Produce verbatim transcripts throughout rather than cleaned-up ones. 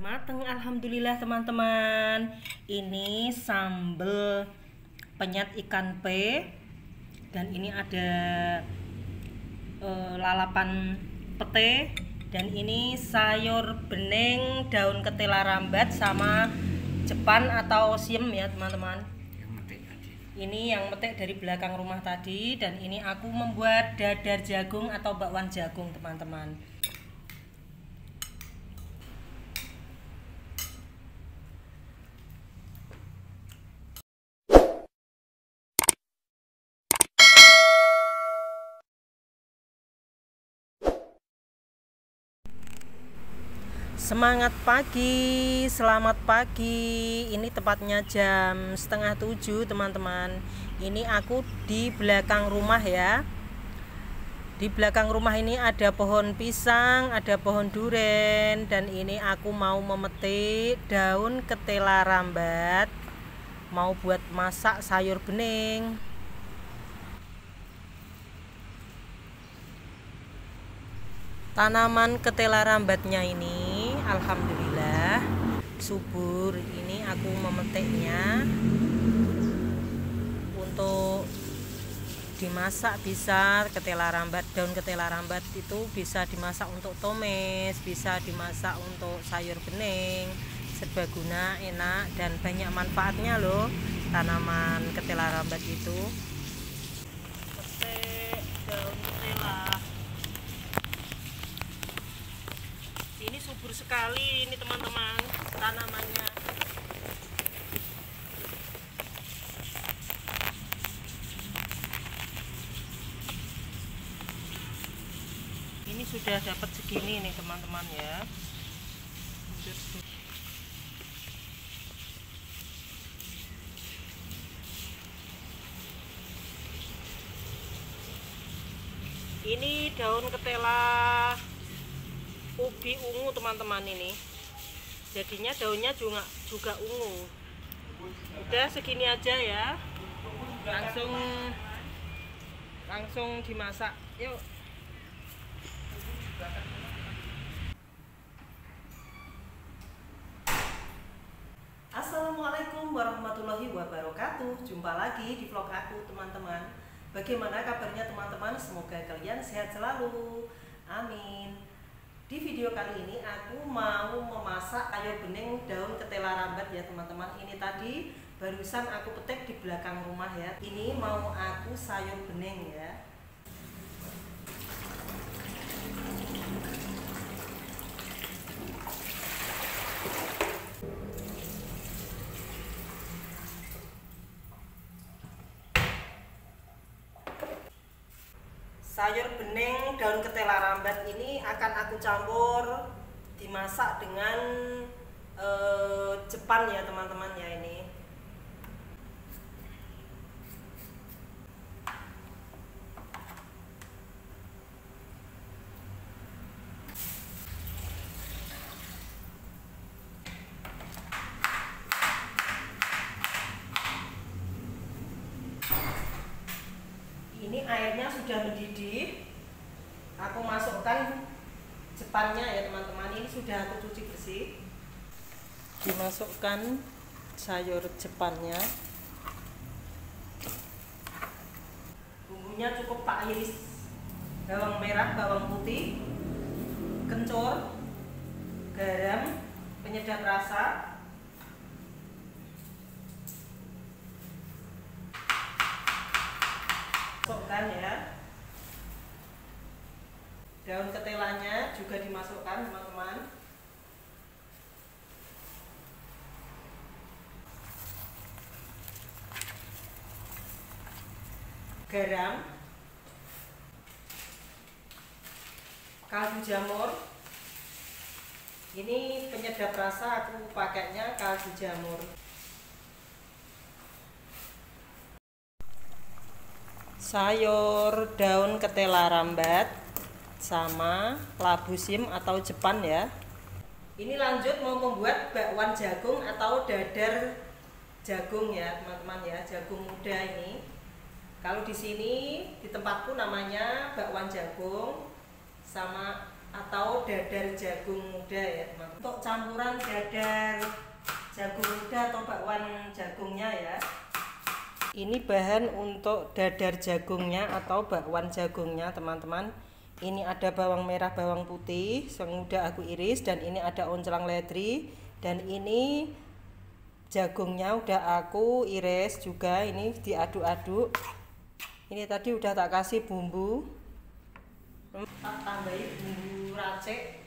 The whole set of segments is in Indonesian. mateng. Alhamdulillah teman-teman. Ini sambal penyat ikan pe. Dan ini ada e, lalapan pete. Dan ini sayur bening, daun ketela rambat, sama jepan atau siem ya teman-teman. Ini yang metik dari belakang rumah tadi. Dan ini aku membuat dadar jagung atau bakwan jagung teman-teman. Semangat pagi, selamat pagi. Ini tepatnya jam setengah tujuh teman-teman. Ini aku di belakang rumah ya. Di belakang rumah ini ada pohon pisang, ada pohon duren. Dan ini aku mau memetik daun ketela rambat, mau buat masak sayur bening. Tanaman ketela rambatnya ini alhamdulillah subur. Ini aku memetiknya untuk dimasak. Bisa ketela rambat, daun ketela rambat itu bisa dimasak untuk tumis, bisa dimasak untuk sayur bening. Serbaguna, enak, dan banyak manfaatnya loh tanaman ketela rambat itu. Petik daun ketela. Ini subur sekali ini teman-teman tanamannya. Ini sudah dapat segini nih teman-teman ya. Ini daun ketela ubi ungu teman-teman, ini jadinya daunnya juga juga ungu. Udah segini aja ya, langsung langsung dimasak yuk. Assalamualaikum warahmatullahi wabarakatuh. Jumpa lagi di vlog aku teman-teman. Bagaimana kabarnya teman-teman? Semoga kalian sehat selalu, amin. Di video kali ini aku mau memasak sayur bening daun ketela rambat ya teman-teman. Ini tadi barusan aku petik di belakang rumah ya. Ini mau aku sayur bening ya. Sayur bening daun ketela rambat ini akan aku campur dimasak dengan e, jepan ya teman-teman ya. Ini Ini airnya sudah mendidih. Aku masukkan jepannya ya teman-teman. Ini sudah aku cuci bersih. Dimasukkan sayur jepannya. Bumbunya cukup tak iris. Bawang merah, bawang putih, kencur, garam, penyedap rasa. Masukkan ya, daun ketelanya juga dimasukkan teman-teman. Garam, kaldu jamur. Ini penyedap rasa, aku pakainya kaldu jamur. Sayur daun ketela rambat sama labu sim atau jepan ya. Ini lanjut mau membuat bakwan jagung atau dadar jagung ya teman-teman ya, jagung muda ini. Kalau di sini di tempatku namanya bakwan jagung sama atau dadar jagung muda ya teman-teman. Untuk campuran dadar jagung muda atau bakwan jagungnya ya. Ini bahan untuk dadar jagungnya atau bakwan jagungnya teman-teman. Ini ada bawang merah, bawang putih yang udah aku iris, dan ini ada oncelang ledri, dan ini jagungnya udah aku iris juga. Ini diaduk-aduk. Ini tadi udah tak kasih bumbu, tak tambahin bumbu racik.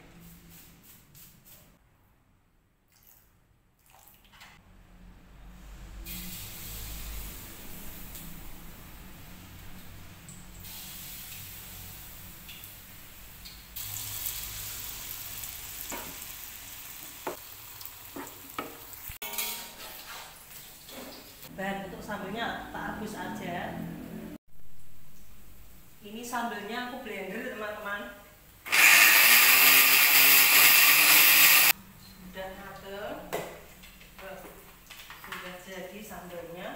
Bahan untuk sambelnya tak habis aja. Ini sambelnya aku blender teman-teman. Udah mateng, sudah jadi sambelnya.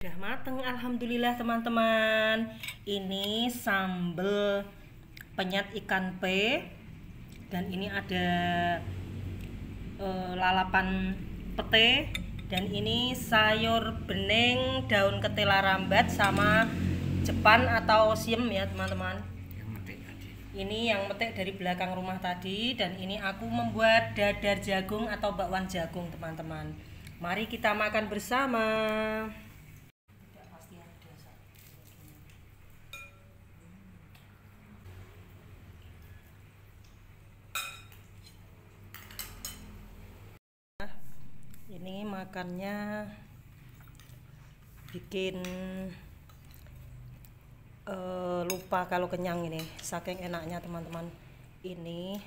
Udah mateng, alhamdulillah teman-teman. Ini sambal penyat ikan pe, dan ini ada e, lalapan pete, dan ini sayur bening, daun ketela rambat, sama jepan atau siem ya teman-teman. Ini yang metik dari belakang rumah tadi, dan ini aku membuat dadar jagung atau bakwan jagung teman-teman. Mari kita makan bersama. Ini makannya bikin uh, lupa kalau kenyang ini, saking enaknya teman-teman. Ini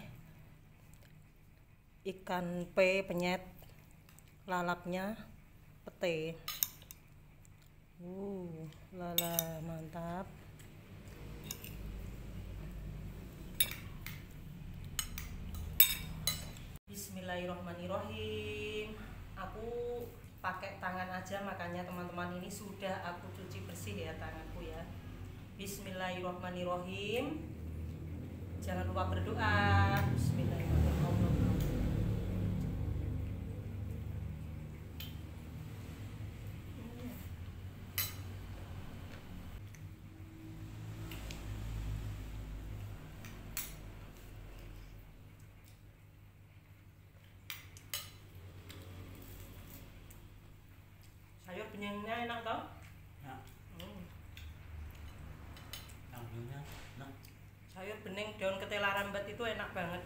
ikan pe penyet, lalapnya pete. Uh, lala mantap. Bismillahirrahmanirrahim. Aku pakai tangan aja makanya teman-teman. Ini sudah aku cuci bersih ya tanganku ya. Bismillahirrahmanirrahim. Jangan lupa berdoa. Bismillahirrahmanirrahim. Sayur benyangnya enak tau? Enak. Sambelnya enak. Sayur bening daun ketela rambat itu enak banget.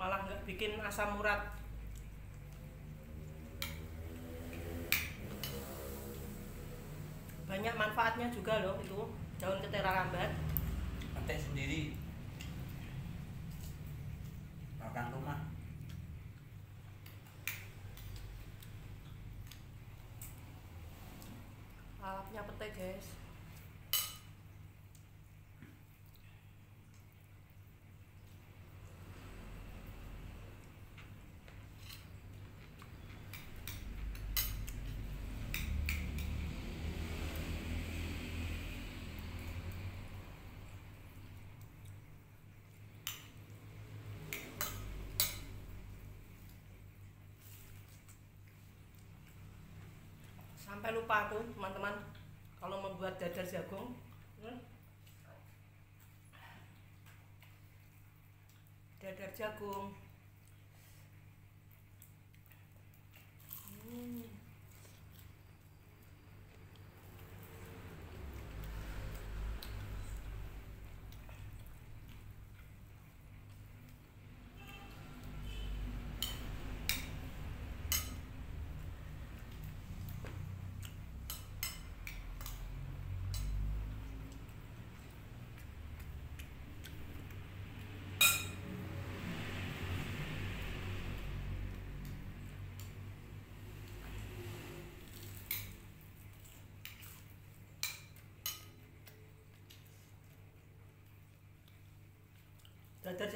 Malah nggak bikin asam urat. Banyak manfaatnya juga loh itu daun ketela rambat. Petik sendiri. Makan rumah. Lalapnya pete guys. Sampai lupa aku teman-teman kalau membuat dadar jagung. Dadar jagung hmm.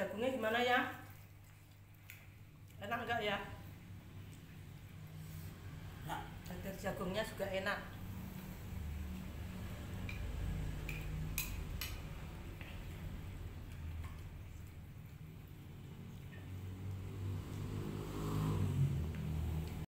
jagungnya gimana ya? Enak enggak ya? Nah, jagung jagungnya juga enak.